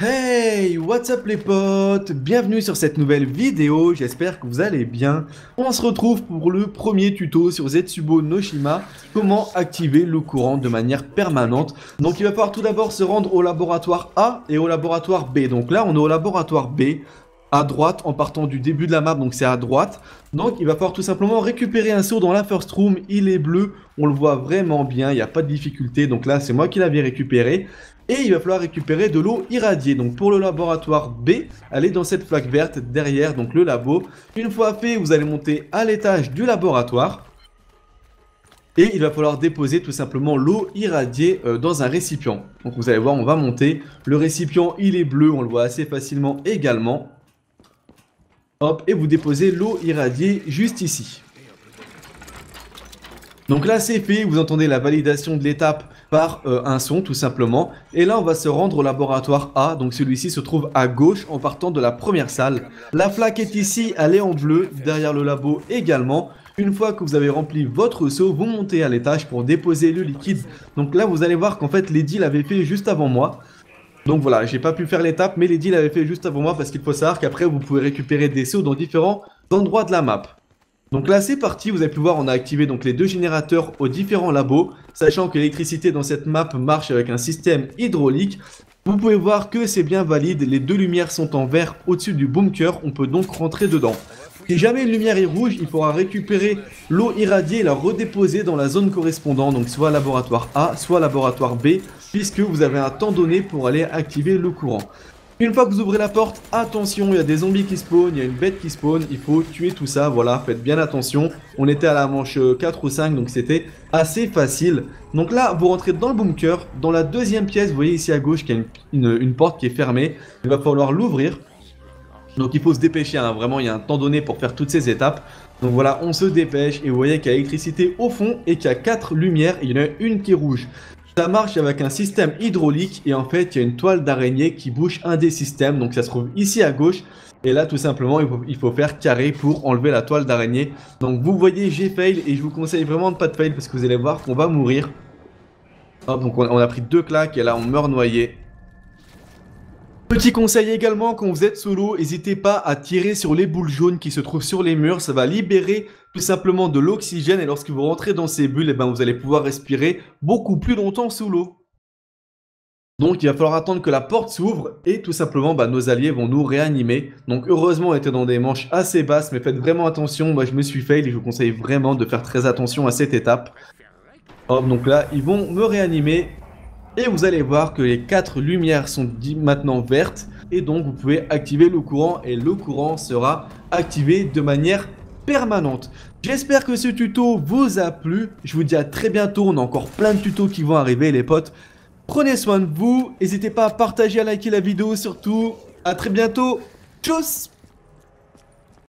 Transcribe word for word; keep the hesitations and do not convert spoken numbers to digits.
Hey, what's up les potes? Bienvenue sur cette nouvelle vidéo, j'espère que vous allez bien. On se retrouve pour le premier tuto sur Zetsubo Noshima, comment activer le courant de manière permanente. Donc il va falloir tout d'abord se rendre au laboratoire A et au laboratoire B. Donc là on est au laboratoire B, à droite en partant du début de la map, donc c'est à droite. Donc il va falloir tout simplement récupérer un seau dans la first room, il est bleu, on le voit vraiment bien, il n'y a pas de difficulté. Donc là c'est moi qui l'avais récupéré. Et il va falloir récupérer de l'eau irradiée. Donc pour le laboratoire B, allez dans cette flaque verte derrière, donc le labo. Une fois fait, vous allez monter à l'étage du laboratoire. Et il va falloir déposer tout simplement l'eau irradiée euh, dans un récipient. Donc vous allez voir, on va monter. Le récipient, il est bleu, on le voit assez facilement également. Hop, et vous déposez l'eau irradiée juste ici. Donc là c'est fait, vous entendez la validation de l'étape par euh, un son tout simplement. Et là on va se rendre au laboratoire A, donc celui-ci se trouve à gauche en partant de la première salle. La flaque est ici, elle est en bleu, derrière le labo également. Une fois que vous avez rempli votre seau, vous montez à l'étage pour déposer le liquide. Donc là vous allez voir qu'en fait Lady l'avait fait juste avant moi. Donc voilà, j'ai pas pu faire l'étape mais Lady l'avait fait juste avant moi parce qu'il faut savoir qu'après vous pouvez récupérer des seaux dans différents endroits de la map. Donc là c'est parti, vous avez pu voir on a activé donc les deux générateurs aux différents labos, sachant que l'électricité dans cette map marche avec un système hydraulique. Vous pouvez voir que c'est bien valide, les deux lumières sont en vert au-dessus du bunker, on peut donc rentrer dedans. Si jamais une lumière est rouge, il faudra récupérer l'eau irradiée et la redéposer dans la zone correspondante, donc soit laboratoire A, soit laboratoire B, puisque vous avez un temps donné pour aller activer le courant. Une fois que vous ouvrez la porte, attention, il y a des zombies qui spawnent, il y a une bête qui spawn, il faut tuer tout ça, voilà, faites bien attention. On était à la manche quatre ou cinq, donc c'était assez facile. Donc là, vous rentrez dans le bunker, dans la deuxième pièce, vous voyez ici à gauche qu'il y a une, une, une porte qui est fermée, il va falloir l'ouvrir. Donc il faut se dépêcher, hein, vraiment, il y a un temps donné pour faire toutes ces étapes. Donc voilà, on se dépêche, et vous voyez qu'il y a l'électricité au fond, et qu'il y a quatre lumières, et il y en a une qui est rouge. Ça marche avec un système hydraulique et en fait il y a une toile d'araignée qui bouche un des systèmes, donc ça se trouve ici à gauche et là tout simplement il faut, il faut faire carré pour enlever la toile d'araignée. Donc vous voyez j'ai fail et je vous conseille vraiment de pas de fail parce que vous allez voir qu'on va mourir. Hop, donc on, on a pris deux claques et là on meurt noyé. Petit conseil également, quand vous êtes solo, n'hésitez pas à tirer sur les boules jaunes qui se trouvent sur les murs, ça va libérer tout simplement de l'oxygène et lorsque vous rentrez dans ces bulles, eh ben, vous allez pouvoir respirer beaucoup plus longtemps sous l'eau. Donc il va falloir attendre que la porte s'ouvre et tout simplement bah, nos alliés vont nous réanimer. Donc heureusement on était dans des manches assez basses mais faites vraiment attention, moi je me suis fail et je vous conseille vraiment de faire très attention à cette étape. Hop, donc là ils vont me réanimer. Et vous allez voir que les quatre lumières sont maintenant vertes et donc vous pouvez activer le courant et le courant sera activé de manière permanente. J'espère que ce tuto vous a plu, je vous dis à très bientôt, on a encore plein de tutos qui vont arriver les potes. Prenez soin de vous, n'hésitez pas à partager, à liker la vidéo surtout, à très bientôt, tchuss!